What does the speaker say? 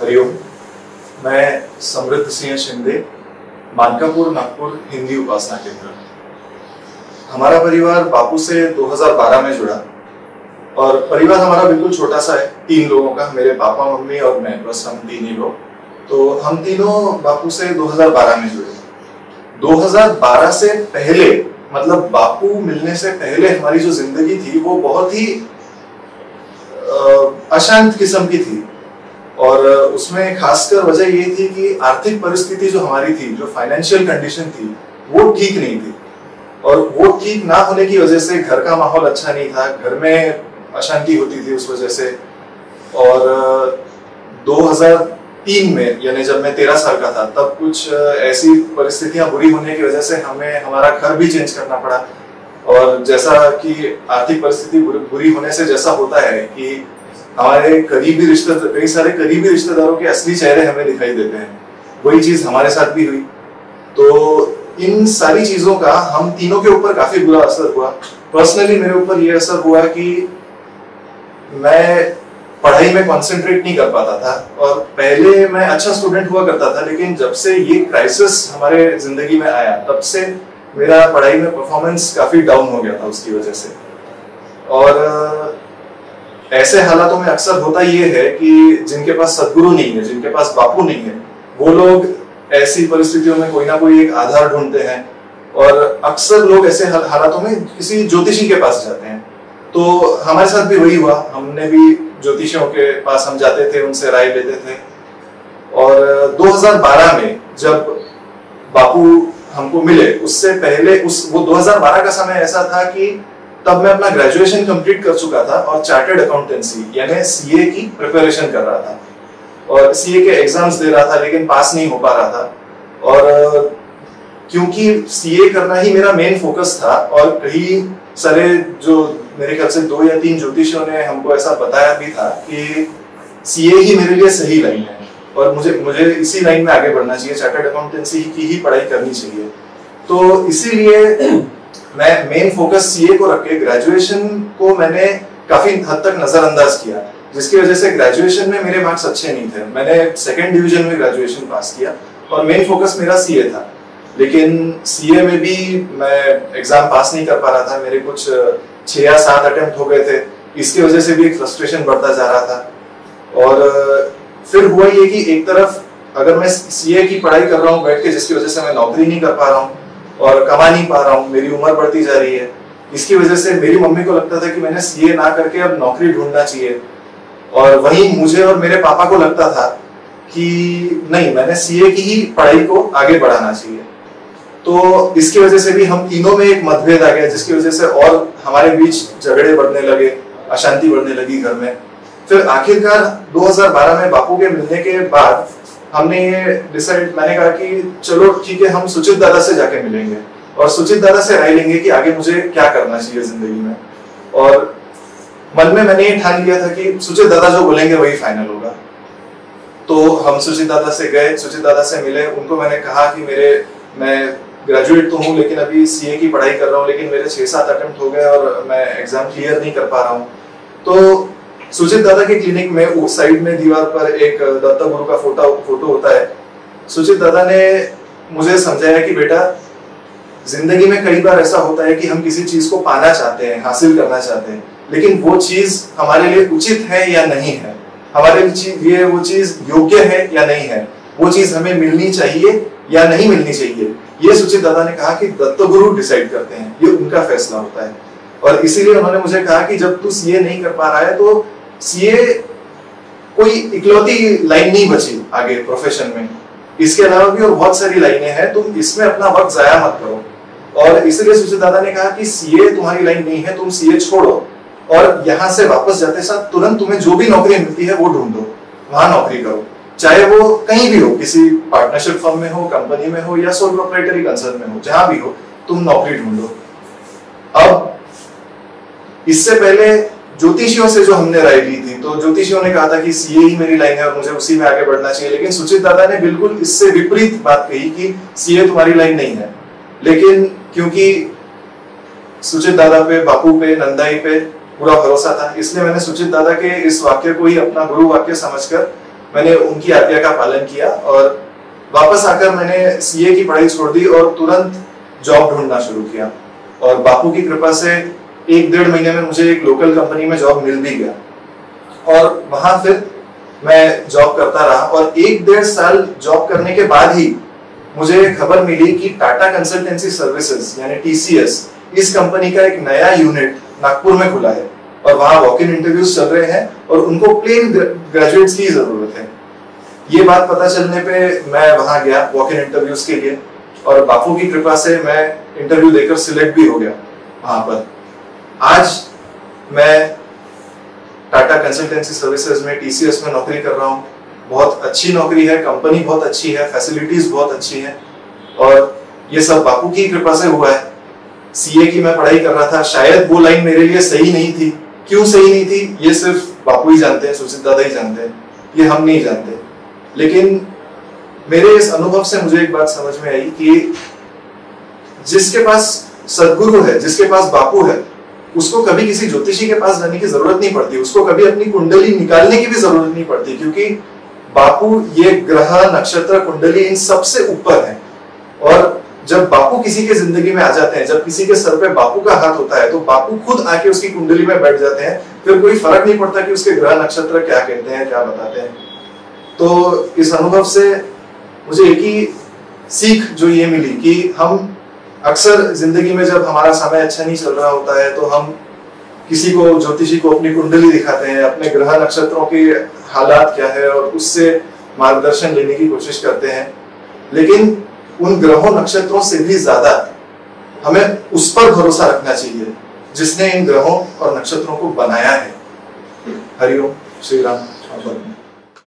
हरिओम। मैं समृद्ध सिंह शिंदे, मानकापुर नागपुर हिंदी उपासना केंद्र। हमारा परिवार बापू से 2012 में जुड़ा और परिवार हमारा बिल्कुल छोटा सा है, 3 लोगों का, मेरे पापा मम्मी और मैं, बस हम 3 ही लोग। तो हम तीनों बापू से 2012 में जुड़े। 2012 से पहले, मतलब बापू मिलने से पहले हमारी जो जिंदगी थी वो बहुत ही अशांत किस्म की थी। और उसमें खासकर वजह ये थी कि आर्थिक परिस्थिति जो हमारी थी, जो फाइनेंशियल कंडीशन थी, वो ठीक नहीं थी। और वो ठीक ना होने की वजह से घर का माहौल अच्छा नहीं था, घर में अशांति होती थी उस वजह से। और 2003 में, यानी जब मैं 13 साल का था, तब कुछ ऐसी परिस्थितियां बुरी होने की वजह से हमें हमारा घर भी चेंज करना पड़ा। और जैसा कि आर्थिक परिस्थिति बुरी होने से जैसा होता है कि हमारे कई सारे करीबी रिश्तेदारों के असली चेहरे हमें दिखाई देते हैं, वही चीज़ हमारे साथ भी हुई। तो इन सारी चीज़ों का हम तीनों के ऊपर काफ़ी बुरा असर हुआ। पर्सनली मेरे ऊपर ये असर हुआ कि मैं पढ़ाई में कंसंट्रेट नहीं कर पाता था। और पहले मैं अच्छा स्टूडेंट हुआ करता था, लेकिन जब से ये क्राइसिस हमारे ज़िंदगी में आया तब से मेरा पढ़ाई में परफॉर्मेंस काफ़ी डाउन हो गया था उसकी वजह से। और ऐसे हालातों में अक्सर होता ये है कि जिनके पास सद्गुरु नहीं है, जिनके पास बापू नहीं है, वो लोग ऐसी परिस्थितियों में कोई ना कोई एक आधार ढूंढते हैं। और अक्सर लोग ऐसे हालातों में किसी ज्योतिषी के पास जाते हैं। तो हमारे साथ भी वही हुआ, हमने भी ज्योतिषियों के पास हम जाते थे, उनसे राय लेते थे। और 2012 में जब बापू हमको मिले, उससे पहले वो 2012 का समय ऐसा था कि तब मैं अपना ग्रेजुएशन कंप्लीट कर चुका था और चार्टर्ड अकाउंटेंसी यानी सीए की प्रिपरेशन कर रहा था और सीए के एग्जाम्स दे रहा था, लेकिन पास नहीं हो पा रहा था। और क्योंकि सीए करना ही मेरा मेन फोकस था और कई सारे, जो मेरे ख्याल से 2 या 3 ज्योतिषियों ने हमको ऐसा बताया भी था कि सीए ही मेरे लिए सही लाइन है और मुझे इसी लाइन में आगे बढ़ना चाहिए, चार्टर्ड अकाउंटेंसी की ही पढ़ाई करनी चाहिए। तो इसीलिए मैं मेन फोकस सीए को रख के ग्रेजुएशन को मैंने काफ़ी हद तक नज़रअंदाज किया, जिसकी वजह से ग्रेजुएशन में मेरे मार्क्स अच्छे नहीं थे। मैंने 2nd डिवीजन में ग्रेजुएशन पास किया और मेन फोकस मेरा सीए था। लेकिन सीए में भी मैं एग्ज़ाम पास नहीं कर पा रहा था, मेरे कुछ 6 या 7 अटेम्प्ट हो गए थे। इसकी वजह से भी एक फ्रस्ट्रेशन बढ़ता जा रहा था। और फिर हुआ ये कि एक तरफ अगर मैं सीए की पढ़ाई कर रहा हूँ बैठ के, जिसकी वजह से मैं नौकरी नहीं कर पा रहा हूँ और कमा नहीं पा रहा हूँ, मेरी उम्र बढ़ती जा रही है, इसकी वजह से मेरी मम्मी को लगता था कि मैंने सीए ना करके अब नौकरी ढूंढना चाहिए। और वहीं मुझे और मेरे पापा को लगता था कि नहीं, मैंने सीए की ही पढ़ाई को आगे बढ़ाना चाहिए। तो इसकी वजह से भी हम तीनों में एक मतभेद आ गया, जिसकी वजह से और हमारे बीच झगड़े बढ़ने लगे, अशांति बढ़ने लगी घर में। फिर आखिरकार 2012 में बापू के मिलने के बाद हमने ये मैंने कहा कि चलो ठीक है, हम सुचित दादा से जाके मिलेंगे और सुचित दादा से राय लेंगे कि आगे मुझे क्या करना चाहिए जिंदगी में। और मन में मैंने ये ठान लिया था कि सुचित दादा जो बोलेंगे वही फाइनल होगा। तो हम सुचित दादा से गए, सुचित दादा से मिले। उनको मैंने कहा कि मैं ग्रेजुएट तो हूँ, लेकिन अभी सीए की पढ़ाई कर रहा हूँ, लेकिन मेरे 6-7 अटेम्प्ट हो गए और मैं एग्जाम क्लियर नहीं कर पा रहा हूँ। तो सुचित दादा के क्लिनिक में उस साइड में दीवार पर एक दत्ता गुरु का फोटो होता है। सुचित दादा ने मुझे समझाया कि बेटा, जिंदगी में कई बार ऐसा होता है कि हम किसी चीज़ को पाना चाहते हैं, हासिल करना चाहते हैं, लेकिन वो चीज़ हमारे लिए उचित है या नहीं है, हमारे लिए वो चीज़ योग्य है या नहीं है, वो चीज़ हमें मिलनी चाहिए या नहीं मिलनी चाहिए, ये सुचित दादा ने कहा कि दत्तगुरु डिसाइड करते हैं, ये उनका फैसला होता है। और इसीलिए उन्होंने मुझे कहा कि जब तू सीए नहीं कर पा रहा है तो सीए कोई इकलौती लाइन नहीं बची आगे प्रोफेशन में, इसके अलावा भी और बहुत सारी लाइनें हैं, तुम इसमें अपना वक्त ज़ाया मत करो। और इसीलिए सुचित दादा ने कहा कि सीए तुम्हारी लाइन नहीं है, तुम सीए छोड़ो और यहाँ से वापस जाते साथ तुरंत तुम्हें जो भी नौकरी मिलती है वो ढूंढो, वहाँ नौकरी करो, चाहे वो कहीं भी हो, किसी पार्टनरशिप फर्म में हो, कंपनी में हो या सोल प्रोप्राइटरी कंसर्न में हो, जहाँ भी हो तुम नौकरी ढूंढो। अब इससे पहले ज्योतिषियों से जो हमने राय ली थी, तो ज्योतिषियों ने कहा था कि सीए ही मेरी लाइन है और मुझे उसी में आगे बढ़ना चाहिए, लेकिन सुचित दादा ने बिल्कुल इससे विपरीत बात कही कि सीए तुम्हारी लाइन नहीं है। लेकिन क्योंकि सुचित दादा पे, बापू पे, नंदाई पे पूरा भरोसा था, इसलिए मैंने सुचित दादा के इस वाक्य को ही अपना गुरु वाक्य समझकर मैंने उनकी आज्ञा का पालन किया और वापस आकर मैंने सीए की पढ़ाई छोड़ दी और तुरंत जॉब ढूंढना शुरू किया। और बापू की कृपा से एक डेढ़ महीने में मुझे एक लोकल कंपनी में जॉब मिल भी गया और वहाँ फिर मैं जॉब करता रहा। और एक डेढ़ साल जॉब करने के बाद ही मुझे खबर मिली कि टाटा कंसल्टेंसी सर्विसेज यानी TCS इस कंपनी का एक नया यूनिट नागपुर में खुला है और वहाँ वॉक इन इंटरव्यूज चल रहे हैं और उनको प्लेन ग्रेजुएट्स की जरूरत है। ये बात पता चलने पे मैं वहाँ गया वॉक इन इंटरव्यूज के लिए और बापू की कृपा से मैं इंटरव्यू देकर सिलेक्ट भी हो गया वहाँ पर। आज मैं टाटा कंसल्टेंसी सर्विसेज में TCS में नौकरी कर रहा हूँ। बहुत अच्छी नौकरी है, कंपनी बहुत अच्छी है, फैसिलिटीज बहुत अच्छी हैं और ये सब बापू की कृपा से हुआ है। CA की मैं पढ़ाई कर रहा था, शायद वो लाइन मेरे लिए सही नहीं थी। क्यों सही नहीं थी ये सिर्फ बापू ही जानते हैं, सुचित दादा ही जानते हैं, ये हम नहीं जानते। लेकिन मेरे इस अनुभव से मुझे एक बात समझ में आई कि जिसके पास सदगुरु है, जिसके पास बापू है, उसको कभी किसी ज्योतिषी के पास जाने की जरूरत नहीं पड़ती, उसको कभी अपनी कुंडली निकालने की भी जरूरत नहीं पड़ती, क्योंकि बापू ये ग्रह नक्षत्र कुंडली इन सबसे ऊपर है। और जब बापू किसी के जिंदगी में आ जाते हैं, जब किसी के सर पे बापू का हाथ होता है तो बापू खुद आके उसकी कुंडली में बैठ जाते हैं, फिर कोई फर्क नहीं पड़ता कि उसके ग्रह नक्षत्र क्या कहते हैं, क्या बताते हैं। तो इस अनुभव से मुझे एक ही सीख जो ये मिली कि हम अक्सर जिंदगी में जब हमारा समय अच्छा नहीं चल रहा होता है तो हम किसी को, ज्योतिषी को अपनी कुंडली दिखाते हैं, अपने ग्रह नक्षत्रों के हालात क्या है और उससे मार्गदर्शन लेने की कोशिश करते हैं। लेकिन उन ग्रहों नक्षत्रों से भी ज्यादा हमें उस पर भरोसा रखना चाहिए जिसने इन ग्रहों और नक्षत्रों को बनाया है। हरिओम श्री राम।